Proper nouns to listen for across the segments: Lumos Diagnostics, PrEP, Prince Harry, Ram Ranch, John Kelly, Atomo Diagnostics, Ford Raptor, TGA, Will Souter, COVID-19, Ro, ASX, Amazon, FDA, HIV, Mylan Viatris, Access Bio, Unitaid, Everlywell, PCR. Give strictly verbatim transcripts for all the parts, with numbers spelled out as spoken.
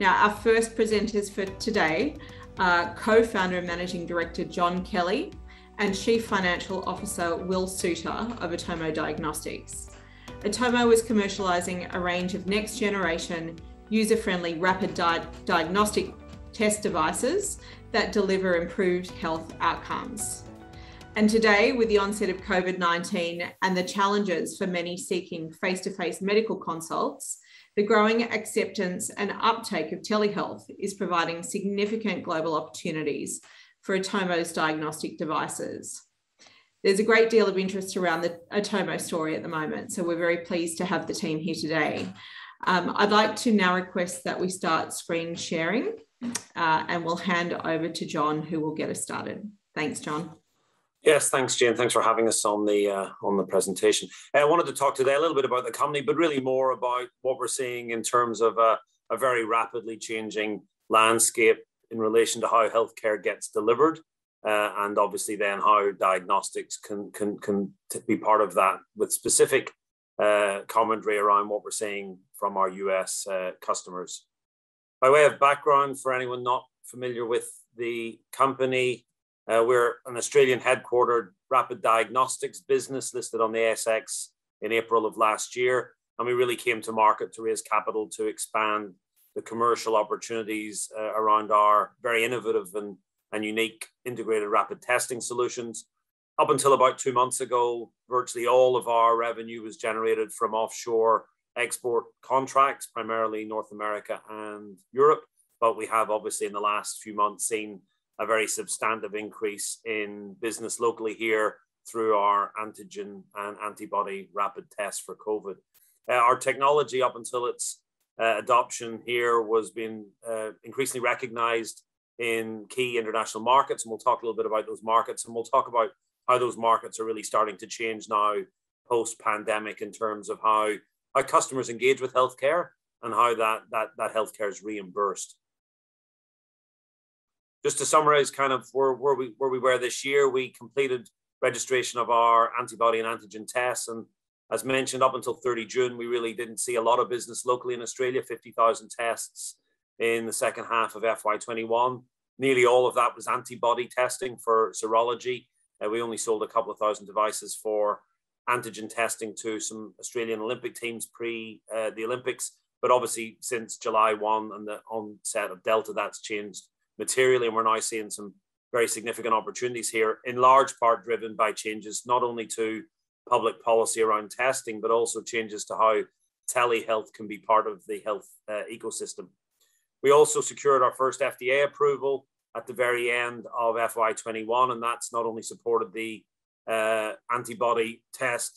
Now, our first presenters for today are co-founder and managing director John Kelly and Chief Financial Officer Will Souter of Atomo Diagnostics. Atomo is commercializing a range of next generation, user-friendly rapid di diagnostic test devices that deliver improved health outcomes. And today, with the onset of COVID nineteen and the challenges for many seeking face-to-face medical consults, the growing acceptance and uptake of telehealth is providing significant global opportunities for Atomo's diagnostic devices. There's a great deal of interest around the Atomo story at the moment, so we're very pleased to have the team here today. Um, I'd like to now request that we start screen sharing uh, and we'll hand over to John, who will get us started. Thanks, John. Yes, thanks, Jane. Thanks for having us on the uh, on the presentation. I wanted to talk today a little bit about the company, but really more about what we're seeing in terms of a, a very rapidly changing landscape in relation to how healthcare gets delivered, uh, and obviously then how diagnostics can can can be part of that, with specific uh, commentary around what we're seeing from our U S uh, customers. By way of background, for anyone not familiar with the company, Uh, we're an Australian headquartered rapid diagnostics business listed on the A S X in April of last year. And we really came to market to raise capital to expand the commercial opportunities uh, around our very innovative and, and unique integrated rapid testing solutions. Up until about two months ago, virtually all of our revenue was generated from offshore export contracts, primarily North America and Europe. But we have obviously in the last few months seen a very substantive increase in business locally here through our antigen and antibody rapid tests for COVID. Uh, our technology up until its uh, adoption here was being uh, increasingly recognized in key international markets. And we'll talk a little bit about those markets, and we'll talk about how those markets are really starting to change now post-pandemic in terms of how, how customers engage with healthcare and how that, that, that healthcare is reimbursed. Just to summarize kind of where, where, we, where we were this year, we completed registration of our antibody and antigen tests. And as mentioned, up until thirty June, we really didn't see a lot of business locally in Australia, fifty thousand tests in the second half of F Y twenty-one. Nearly all of that was antibody testing for serology. Uh, we only sold a couple of thousand devices for antigen testing to some Australian Olympic teams pre uh, the Olympics. But obviously since July first and the onset of Delta, that's changed materially, and we're now seeing some very significant opportunities here, in large part driven by changes not only to public policy around testing, but also changes to how telehealth can be part of the health uh, ecosystem. We also secured our first F D A approval at the very end of F Y twenty-one, and that's not only supported the uh, antibody test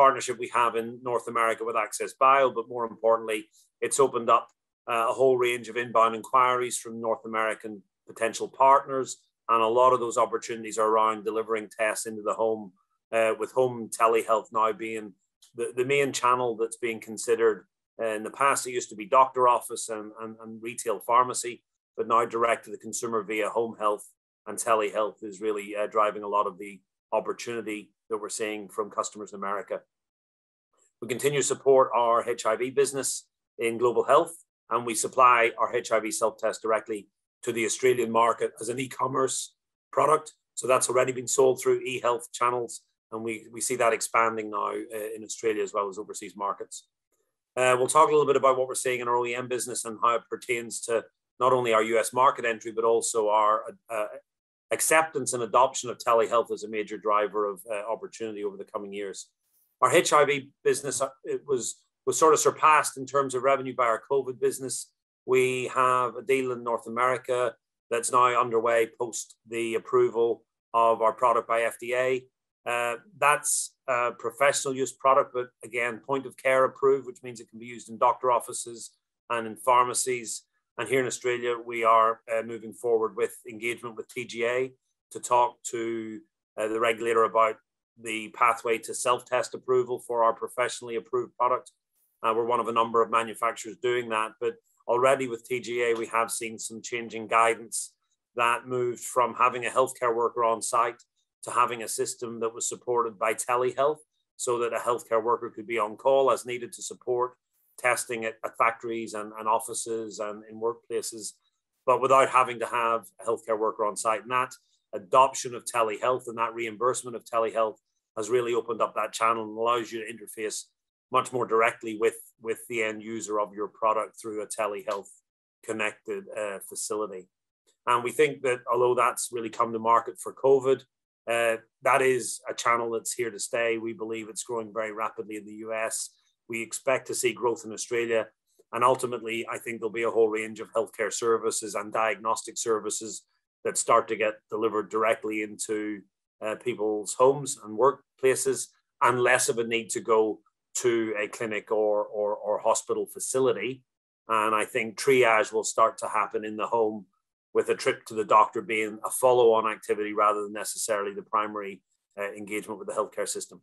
partnership we have in North America with Access Bio, but more importantly, it's opened up Uh, a whole range of inbound inquiries from North American potential partners. And a lot of those opportunities are around delivering tests into the home, uh, with home telehealth now being the, the main channel that's being considered. In the past, it used to be doctor office and, and, and retail pharmacy, but now direct to the consumer via home health and telehealth is really uh, driving a lot of the opportunity that we're seeing from customers in America. We continue to support our H I V business in global health, and we supply our H I V self-test directly to the Australian market as an e-commerce product. So that's already been sold through e-health channels, and we, we see that expanding now uh, in Australia as well as overseas markets. Uh, we'll talk a little bit about what we're seeing in our O E M business and how it pertains to not only our U S market entry, but also our uh, acceptance and adoption of telehealth as a major driver of uh, opportunity over the coming years. Our H I V business, it was was sort of surpassed in terms of revenue by our COVID business. We have a deal in North America that's now underway post the approval of our product by F D A. Uh, that's a professional use product, but again, point of care approved, which means it can be used in doctor offices and in pharmacies. And here in Australia, we are uh, moving forward with engagement with T G A to talk to uh, the regulator about the pathway to self-test approval for our professionally approved product. Uh, we're one of a number of manufacturers doing that, but already with T G A, we have seen some changing guidance that moved from having a healthcare worker on site to having a system that was supported by telehealth, so that a healthcare worker could be on call as needed to support testing at, at factories and, and offices and in workplaces, but without having to have a healthcare worker on site. And that adoption of telehealth and that reimbursement of telehealth has really opened up that channel and allows you to interface much more directly with, with the end user of your product through a telehealth connected uh, facility. And we think that although that's really come to market for COVID, uh, that is a channel that's here to stay. We believe it's growing very rapidly in the U S. We expect to see growth in Australia. And ultimately, I think there'll be a whole range of healthcare services and diagnostic services that start to get delivered directly into uh, people's homes and workplaces, and less of a need to go to a clinic or, or, or hospital facility. And I think triage will start to happen in the home, with a trip to the doctor being a follow-on activity rather than necessarily the primary uh, engagement with the healthcare system.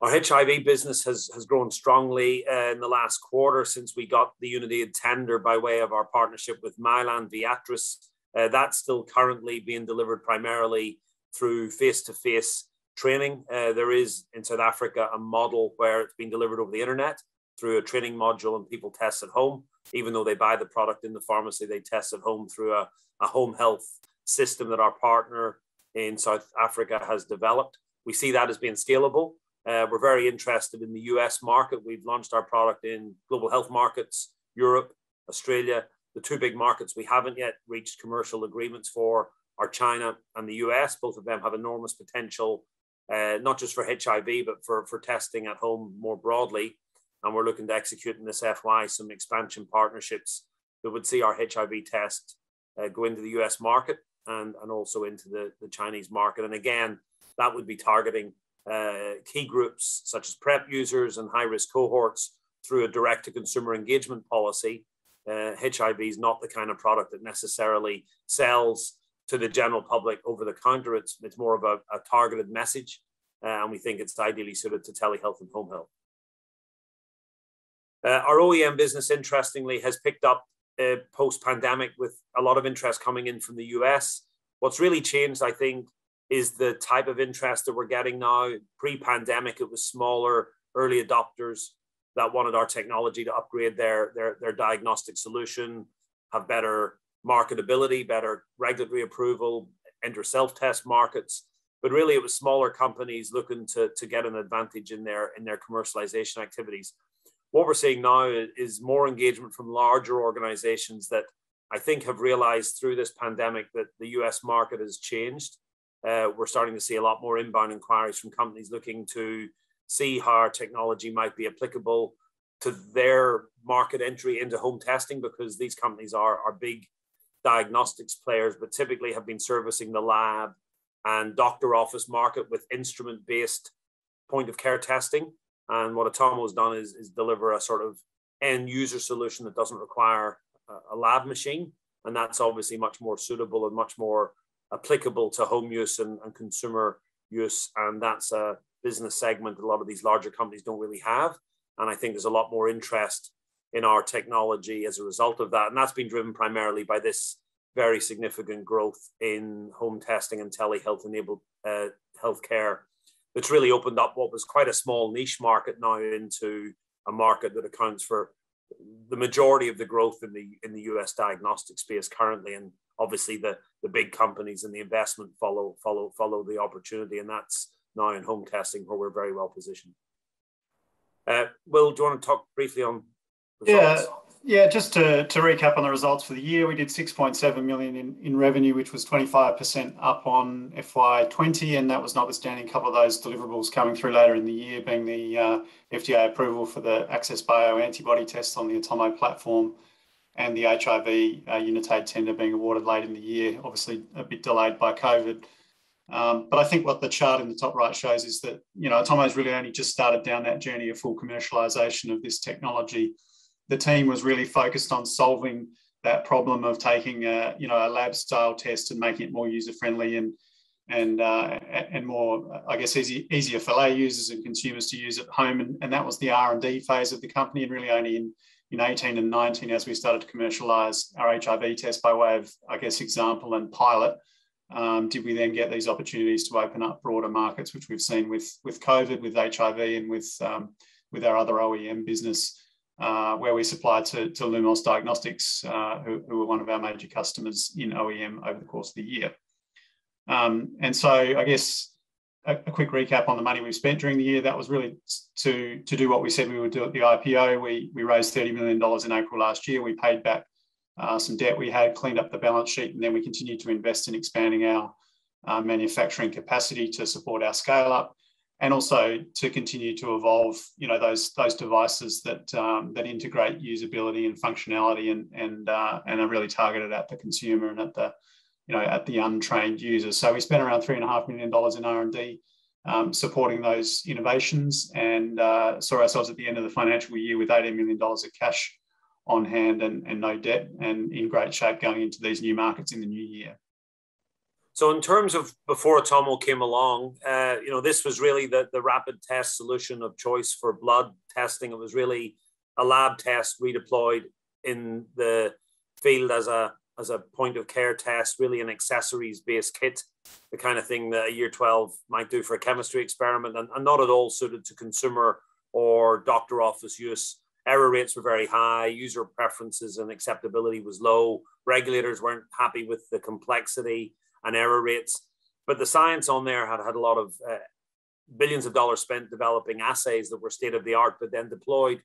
Our H I V business has, has grown strongly uh, in the last quarter since we got the Unity tender by way of our partnership with Mylan Viatris. Uh, that's still currently being delivered primarily through face-to-face training. Uh, there is in South Africa a model where it's being delivered over the internet through a training module, and people test at home. Even though they buy the product in the pharmacy, they test at home through a, a home health system that our partner in South Africa has developed. We see that as being scalable. Uh, we're very interested in the U S market. We've launched our product in global health markets, Europe, Australia. The two big markets we haven't yet reached commercial agreements for are China and the U S. Both of them have enormous potential, uh, not just for H I V, but for, for testing at home more broadly. And we're looking to execute in this F Y some expansion partnerships that would see our H I V test uh, go into the U S market and, and also into the, the Chinese market. And again, that would be targeting uh, key groups such as PrEP users and high-risk cohorts through a direct-to-consumer engagement policy. Uh, H I V is not the kind of product that necessarily sells to the general public over the counter. It's, it's more of a, a targeted message, uh, and we think it's ideally suited to telehealth and home health. Uh, our O E M business, interestingly, has picked up uh, post-pandemic with a lot of interest coming in from the U S. What's really changed, I think, is the type of interest that we're getting now. Pre-pandemic, it was smaller, early adopters that wanted our technology to upgrade their, their, their diagnostic solution, have better marketability, better regulatory approval, enter self-test markets. But really, it was smaller companies looking to, to get an advantage in their, in their commercialization activities. What we're seeing now is more engagement from larger organizations that I think have realized through this pandemic that the U S market has changed. Uh, we're starting to see a lot more inbound inquiries from companies looking to see how our technology might be applicable to their market entry into home testing, because these companies are, are big diagnostics players, but typically have been servicing the lab and doctor office market with instrument-based point-of-care testing. And what Atomo has done is, is deliver a sort of end user solution that doesn't require a, a lab machine. And that's obviously much more suitable and much more applicable to home use and, and consumer use. And that's a business segment that a lot of these larger companies don't really have. And I think there's a lot more interest in our technology as a result of that. And that's been driven primarily by this very significant growth in home testing and telehealth enabled uh, healthcare. It's really opened up what was quite a small niche market now into a market that accounts for the majority of the growth in the in the U S diagnostic space currently. And obviously the, the big companies and the investment follow, follow, follow the opportunity. And that's now in home testing where we're very well positioned. Uh, Will, do you want to talk briefly on results? Yeah, yeah just to, to recap on the results for the year, we did six point seven million dollars in, in revenue, which was twenty-five percent up on F Y twenty, and that was notwithstanding a couple of those deliverables coming through later in the year, being the uh, F D A approval for the Access Bio antibody tests on the Atomo platform and the H I V uh, Unitaid tender being awarded late in the year, obviously a bit delayed by COVID. Um, but I think what the chart in the top right shows is that, you know, Atomo's really only just started down that journey of full commercialisation of this technology. The team was really focused on solving that problem of taking a, you know, a lab-style test and making it more user-friendly and and uh, and more, I guess, easy, easier for lay users and consumers to use at home. And, and that was the R and D phase of the company. And really only in, in eighteen and nineteen, as we started to commercialise our H I V test by way of, I guess, example and pilot, um, did we then get these opportunities to open up broader markets, which we've seen with, with COVID, with H I V and with um, with our other O E M business, uh, where we supply to, to Lumos Diagnostics, uh, who, who are one of our major customers in O E M over the course of the year. Um, and so I guess a, a quick recap on the money we've spent during the year. That was really to, to do what we said we would do at the I P O. We, we raised thirty million dollars in April last year. We paid back uh, some debt we had, cleaned up the balance sheet, and then we continued to invest in expanding our uh, manufacturing capacity to support our scale up, and also to continue to evolve, you know, those, those devices that, um, that integrate usability and functionality and, and, uh, and are really targeted at the consumer and at the, you know, at the untrained users. So we spent around three and a half million dollars in R and D um, supporting those innovations, and uh, saw ourselves at the end of the financial year with eighteen million dollars of cash on hand and, and no debt, and in great shape going into these new markets in the new year. So in terms of before Atomo came along, uh, you know, this was really the, the rapid test solution of choice for blood testing. It was really a lab test redeployed in the field as a as a point of care test, really an accessories based kit, the kind of thing that a year twelve might do for a chemistry experiment, and, and not at all suited to consumer or doctor office use. Error rates were very high, user preferences and acceptability was low. Regulators weren't happy with the complexity and error rates, but the science on there had had a lot of uh, billions of dollars spent developing assays that were state of the art, but then deployed,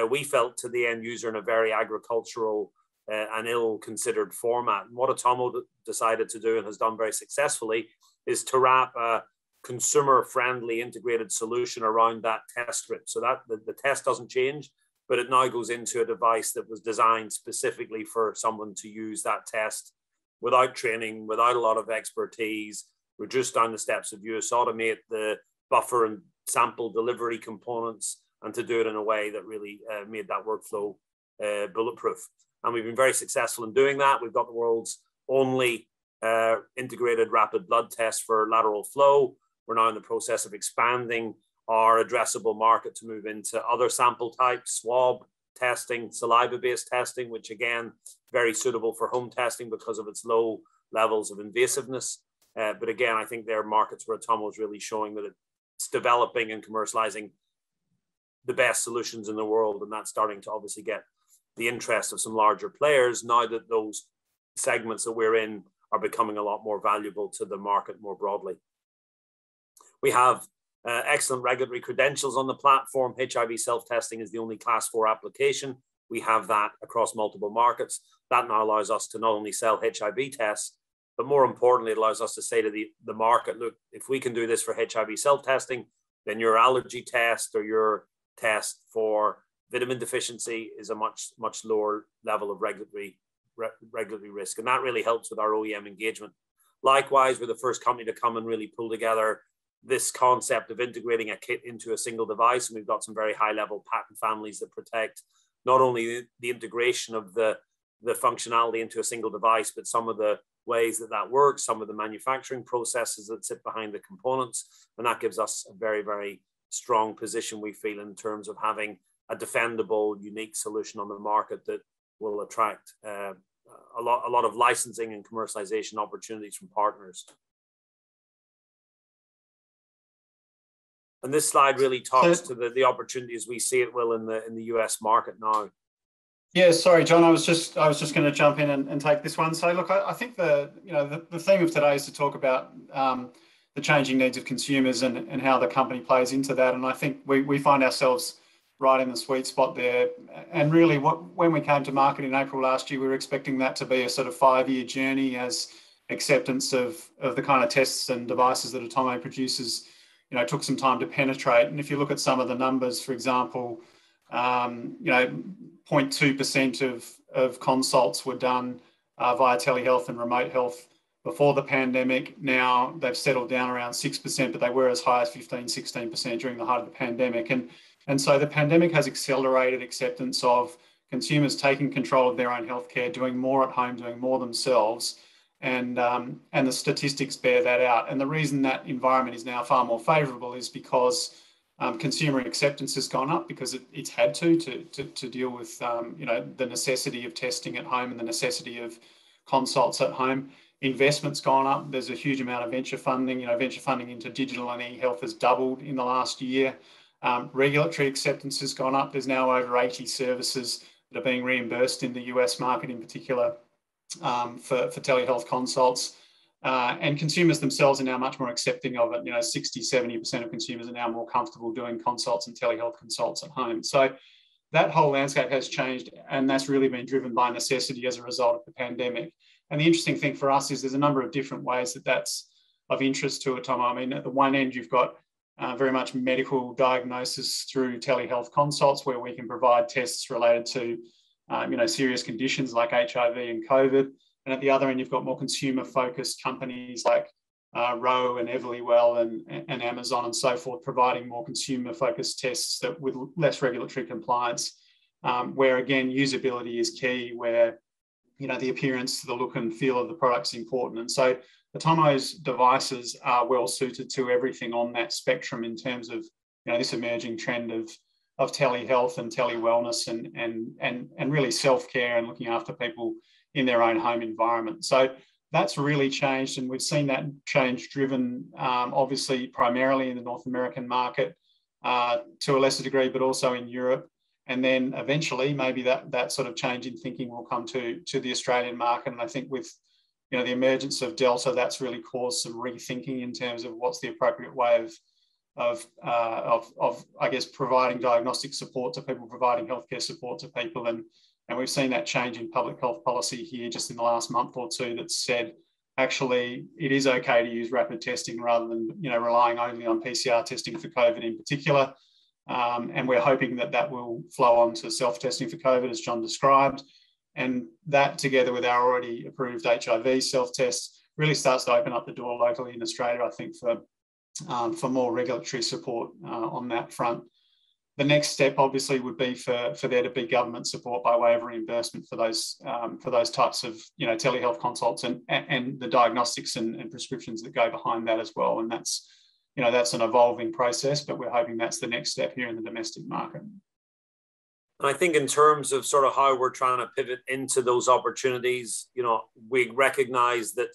uh, we felt, to the end user in a very agricultural Uh, an ill-considered format. And what Atomo d- decided to do, and has done very successfully, is to wrap a consumer-friendly integrated solution around that test strip. So that the, the test doesn't change, but it now goes into a device that was designed specifically for someone to use that test without training, without a lot of expertise, reduce down the steps of use, automate the buffer and sample delivery components, and to do it in a way that really uh, made that workflow uh, bulletproof. And we've been very successful in doing that. We've got the world's only uh, integrated rapid blood test for lateral flow. We're now in the process of expanding our addressable market to move into other sample types, swab testing, saliva-based testing, which again, very suitable for home testing because of its low levels of invasiveness. Uh, but again, I think there are markets where Atomo's really showing that it's developing and commercializing the best solutions in the world. And that's starting to obviously get the interest of some larger players now that those segments that we're in are becoming a lot more valuable to the market more broadly. We have uh, excellent regulatory credentials on the platform. H I V self-testing is the only class four application. We have that across multiple markets. That now allows us to not only sell H I V tests, but more importantly, it allows us to say to the, the market, look, if we can do this for H I V self-testing, then your allergy test or your test for vitamin deficiency is a much, much lower level of regulatory, re- regulatory risk. And that really helps with our O E M engagement. Likewise, we're the first company to come and really pull together this concept of integrating a kit into a single device. And we've got some very high level patent families that protect not only the integration of the, the functionality into a single device, but some of the ways that that works, some of the manufacturing processes that sit behind the components. And that gives us a very, very strong position, we feel, in terms of having a defendable, unique solution on the market that will attract uh, a lot, a lot of licensing and commercialization opportunities from partners. And this slide really talks to the, the opportunities we see it, Will, in the in the U S market now. Yeah, sorry, John, I was just I was just going to jump in and, and take this one. So look, I, I think the you know the, the theme of today is to talk about um, the changing needs of consumers and, and how the company plays into that. And I think we we find ourselves right in the sweet spot there. And really, what, when we came to market in April last year, we were expecting that to be a sort of five-year journey as acceptance of, of the kind of tests and devices that Atomo produces, you know, took some time to penetrate. And if you look at some of the numbers, for example, um, you know, zero point two percent of, of consults were done uh, via telehealth and remote health before the pandemic. Now they've settled down around six percent, but they were as high as fifteen, sixteen percent during the height of the pandemic. And And so the pandemic has accelerated acceptance of consumers taking control of their own healthcare, doing more at home, doing more themselves. And, um, and the statistics bear that out. And the reason that environment is now far more favourable is because um, consumer acceptance has gone up, because it, it's had to, to, to, to deal with um, you know, the necessity of testing at home and the necessity of consults at home. Investment's gone up. There's a huge amount of venture funding. You know, venture funding into digital and e-health has doubled in the last year. Um, regulatory acceptance has gone up. There's now over eighty services that are being reimbursed in the U S market in particular um, for, for telehealth consults. Uh, and consumers themselves are now much more accepting of it. You know, sixty, seventy percent of consumers are now more comfortable doing consults and telehealth consults at home. So that whole landscape has changed, and that's really been driven by necessity as a result of the pandemic. And the interesting thing for us is there's a number of different ways that that's of interest to Atomo. I mean, at the one end, you've got uh, very much medical diagnosis through telehealth consults, where we can provide tests related to, um, you know, serious conditions like H I V and COVID. And at the other end, you've got more consumer-focused companies like uh, Ro and Everlywell and, and Amazon and so forth, providing more consumer-focused tests that with less regulatory compliance, um, where, again, usability is key, where, you know, the appearance, the look and feel of the product's important. And so Atomo's devices are well-suited to everything on that spectrum in terms of, you know, this emerging trend of, of telehealth and telewellness and, and, and, and really self-care and looking after people in their own home environment. So that's really changed, and we've seen that change driven um, obviously primarily in the North American market uh, to a lesser degree, but also in Europe. And then eventually maybe that, that sort of change in thinking will come to, to the Australian market. And I think with you know, the emergence of Delta, that's really caused some rethinking in terms of what's the appropriate way of, of, uh, of, of I guess, providing diagnostic support to people, providing healthcare support to people. And And we've seen that change in public health policy here just in the last month or two that's said, actually, it is okay to use rapid testing rather than you know, relying only on P C R testing for COVID in particular. Um, and we're hoping that that will flow on to self-testing for COVID, as John described. And that, together with our already approved H I V self-test, really starts to open up the door locally in Australia, I think, for, um, for more regulatory support uh, on that front. The next step, obviously, would be for, for there to be government support by way of reimbursement for those um, for those types of you know telehealth consults and and the diagnostics and, and prescriptions that go behind that as well. And that's you know that's an evolving process, but we're hoping that's the next step here in the domestic market. And I think in terms of sort of how we're trying to pivot into those opportunities, you know, we recognise that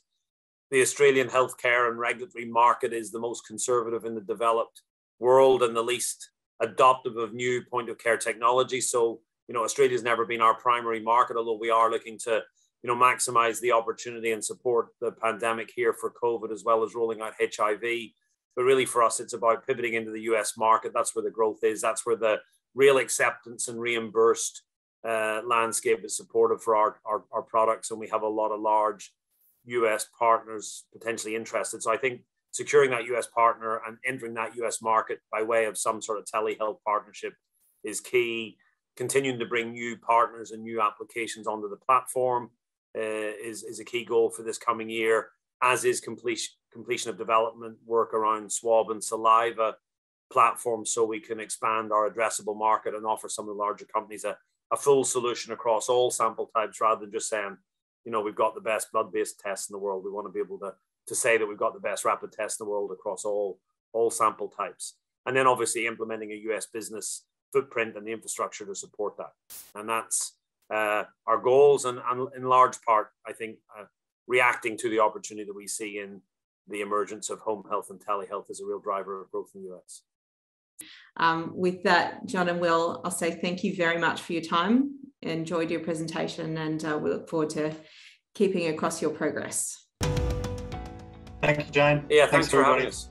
the Australian healthcare and regulatory market is the most conservative in the developed world and the least adoptive of new point of care technology. So, you know, Australia's never been our primary market, although we are looking to, you know, maximize the opportunity and support the pandemic here for COVID, as well as rolling out H I V. But really for us, it's about pivoting into the U S market. That's where the growth is. That's where the real acceptance and reimbursed uh, landscape is supportive for our, our, our products. And we have a lot of large U S partners potentially interested. So I think securing that U S partner and entering that U S market by way of some sort of telehealth partnership is key. Continuing to bring new partners and new applications onto the platform uh, is, is a key goal for this coming year, as is completion, completion of development work around swab and saliva platforms, so we can expand our addressable market and offer some of the larger companies a, a full solution across all sample types, rather than just saying, you know, we've got the best blood-based tests in the world. We want to be able to to say that we've got the best rapid test in the world across all, all sample types. And then obviously implementing a U S business footprint and the infrastructure to support that. And that's uh, our goals, and, and in large part, I think, uh, reacting to the opportunity that we see in the emergence of home health and telehealth as a real driver of growth in the U S. Um, with that, John and Will, I'll say thank you very much for your time. Enjoyed your presentation, and uh, we look forward to keeping across your progress. Thank you, Jane. Yeah, thanks, thanks for everybody. having us.